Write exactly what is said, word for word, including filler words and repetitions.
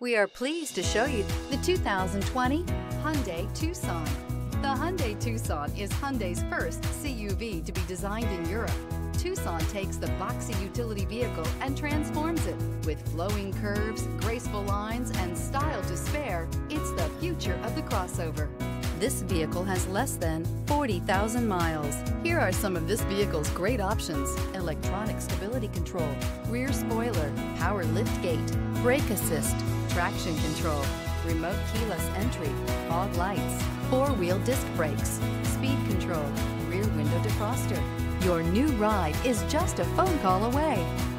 We are pleased to show you the two thousand twenty Hyundai Tucson. The Hyundai Tucson is Hyundai's first C U V to be designed in Europe. Tucson takes the boxy utility vehicle and transforms it. With flowing curves, graceful lines, and style to spare, it's the future of the crossover. This vehicle has less than forty thousand miles. Here are some of this vehicle's great options: electronic stability control, rear spoiler, power liftgate, brake assist, traction control, remote keyless entry, fog lights, four-wheel disc brakes, speed control, rear window defroster. Your new ride is just a phone call away.